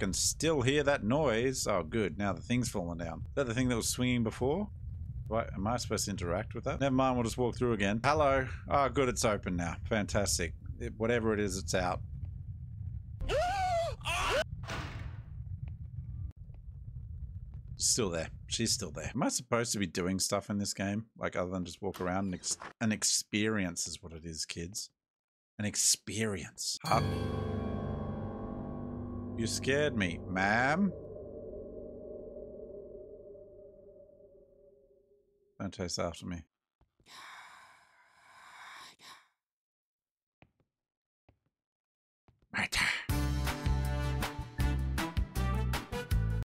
can still hear that noise. Oh, good. Now the thing's fallen down. Is that the thing that was swinging before? Wait, am I supposed to interact with that? Never mind, we'll just walk through again. Hello. Oh, good, it's open now. Fantastic. It, whatever it is, it's out. Still there. She's still there. Am I supposed to be doing stuff in this game? Like, other than just walk around and an experience is what it is, kids. An experience. Up. You scared me, ma'am. Don't chase after me.